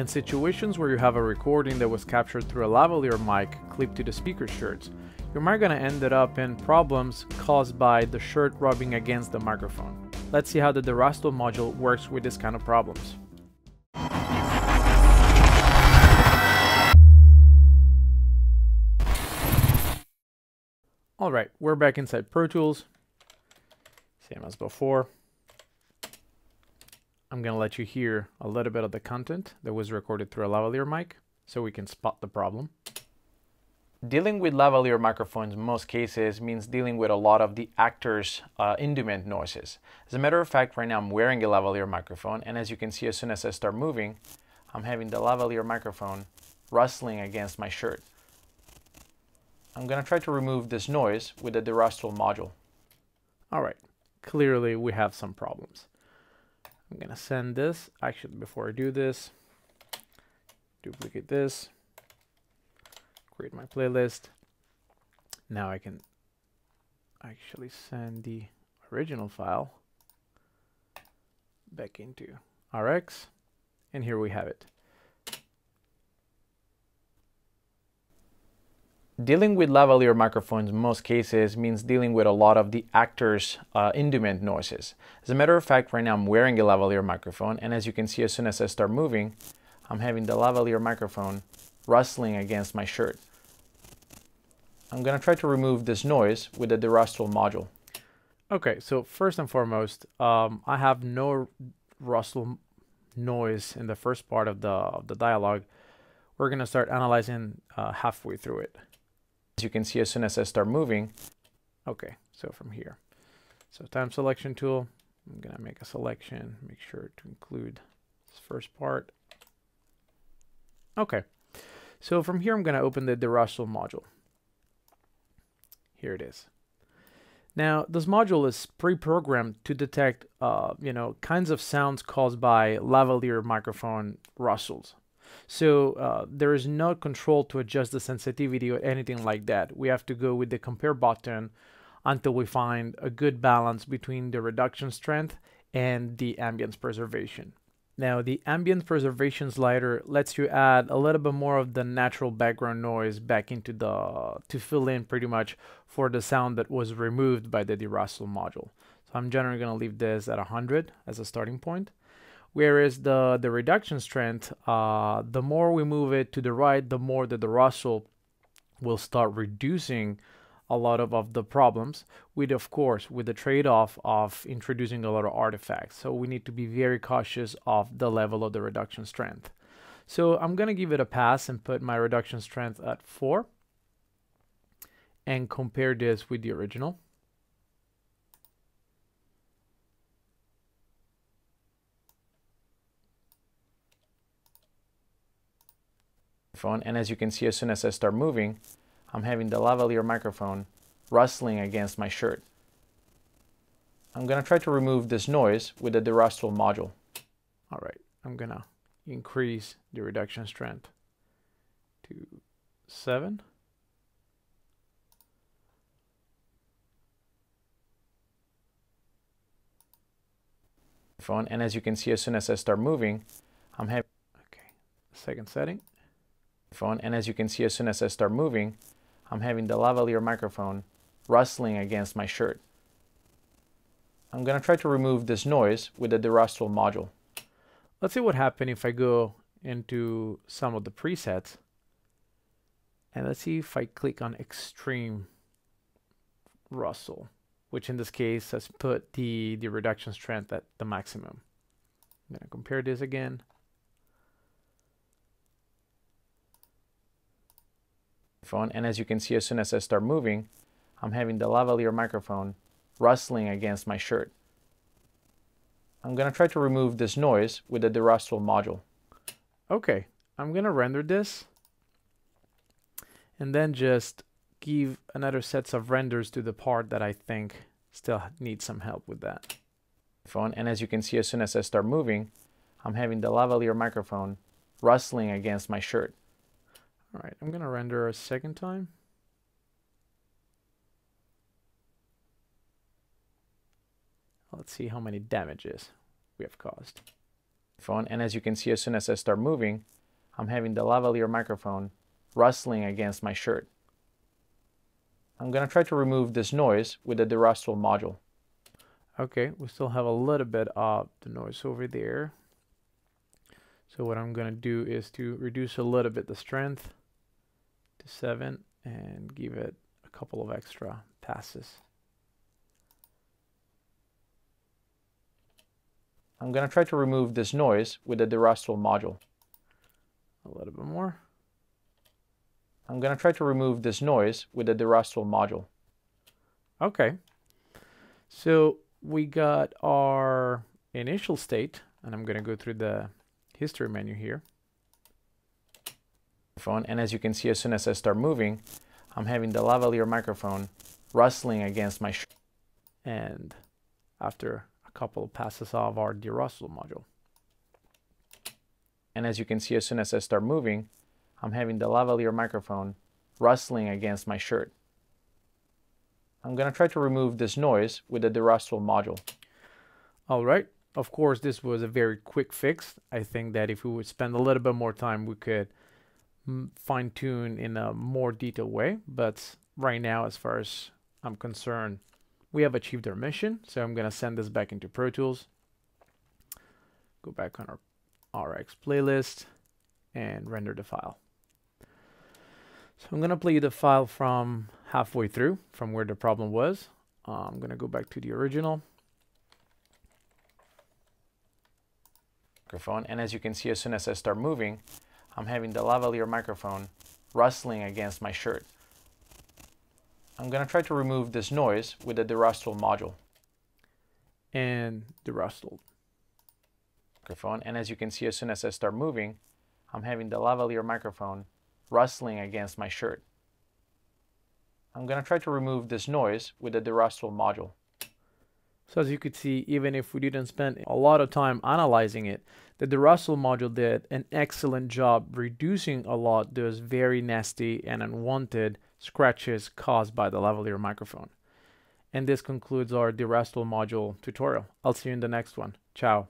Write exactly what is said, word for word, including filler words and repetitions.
In situations where you have a recording that was captured through a lavalier mic clipped to the speaker shirts, you might gonna end up in problems caused by the shirt rubbing against the microphone. Let's see how the De-Rustle module works with this kind of problems. Alright, we're back inside Pro Tools, same as before. I'm going to let you hear a little bit of the content that was recorded through a lavalier mic so we can spot the problem. Dealing with lavalier microphones in most cases means dealing with a lot of the actor's uh, indument noises. As a matter of fact, right now I'm wearing a lavalier microphone, and as you can see, as soon as I start moving, I'm having the lavalier microphone rustling against my shirt. I'm going to try to remove this noise with the De-Rustle module. Alright, clearly we have some problems. I'm going to send this, actually before I do this, duplicate this, create my playlist. Now I can actually send the original file back into R X, and here we have it. Dealing with lavalier microphones in most cases means dealing with a lot of the actor's uh, indument noises. As a matter of fact, right now I'm wearing a lavalier microphone, and as you can see, as soon as I start moving, I'm having the lavalier microphone rustling against my shirt. I'm going to try to remove this noise with the De-Rustle module. Okay, so first and foremost, um, I have no rustle noise in the first part of the, of the dialogue. We're going to start analyzing uh, halfway through it. As you can see, as soon as I start moving, okay, so from here, so time selection tool, I'm gonna make a selection, make sure to include this first part. Okay, so from here I'm gonna open the De-Rustle module. Here it is. Now this module is pre-programmed to detect uh, you know, kinds of sounds caused by lavalier microphone rustles. So uh, there is no control to adjust the sensitivity or anything like that. We have to go with the compare button until we find a good balance between the reduction strength and the ambience preservation. Now the ambience preservation slider lets you add a little bit more of the natural background noise back into the, to fill in pretty much for the sound that was removed by the De-Rustle module. So I'm generally going to leave this at one hundred as a starting point. Whereas the, the reduction strength, uh, the more we move it to the right, the more the De-Rustle will start reducing a lot of, of the problems, with, of course, with the trade-off of introducing a lot of artifacts. So we need to be very cautious of the level of the reduction strength. So I'm going to give it a pass and put my reduction strength at four and compare this with the original. Phone, and as you can see, as soon as I start moving, I'm having the lavalier microphone rustling against my shirt. I'm going to try to remove this noise with the De-Rustle module. Alright, I'm going to increase the reduction strength to seven. Phone, and as you can see, as soon as I start moving, I'm having... Okay, second setting. Phone, and as you can see, as soon as I start moving, I'm having the lavalier microphone rustling against my shirt. I'm going to try to remove this noise with the De-Rustle module. Let's see what happens if I go into some of the presets, and let's see if I click on extreme rustle, which in this case has put the, the reduction strength at the maximum. I'm going to compare this again. Phone, and as you can see, as soon as I start moving, I'm having the lavalier microphone rustling against my shirt. I'm going to try to remove this noise with the De-Rustle module. Okay, I'm going to render this and then just give another sets of renders to the part that I think still needs some help with that. Phone, and as you can see, as soon as I start moving, I'm having the lavalier microphone rustling against my shirt. All right, I'm going to render a second time. Let's see how many damages we have caused. phone. And as you can see, as soon as I start moving, I'm having the lavalier microphone rustling against my shirt. I'm going to try to remove this noise with the De-Rustle module. Okay, we still have a little bit of the noise over there. So what I'm going to do is to reduce a little bit the strength to seven and give it a couple of extra passes. I'm going to try to remove this noise with the De-Rustle module. A little bit more. I'm going to try to remove this noise with the De-Rustle module. Okay. So we got our initial state, and I'm going to go through the history menu here. Phone, and as you can see, as soon as I start moving, I'm having the lavalier microphone rustling against my shirt. And after a couple of passes of our De-Rustle module. And as you can see, as soon as I start moving, I'm having the lavalier microphone rustling against my shirt. I'm going to try to remove this noise with the De-Rustle module. All right. Of course, this was a very quick fix. I think that if we would spend a little bit more time, we could fine tune in a more detailed way. But right now, as far as I'm concerned, we have achieved our mission. So I'm going to send this back into Pro Tools. Go back on our R X playlist and render the file. So I'm going to play the file from halfway through, from where the problem was. Uh, I'm going to go back to the original. Microphone, and as you can see, as soon as I start moving, I'm having the lavalier microphone rustling against my shirt. I'm going to try to remove this noise with the De-Rustle module. And De-Rustle. Microphone, and as you can see, as soon as I start moving, I'm having the lavalier microphone rustling against my shirt. I'm going to try to remove this noise with the De-Rustle module. So as you could see, even if we didn't spend a lot of time analyzing it, the De-Rustle module did an excellent job reducing a lot those very nasty and unwanted scratches caused by the lavalier microphone. And this concludes our De-Rustle module tutorial. I'll see you in the next one. Ciao.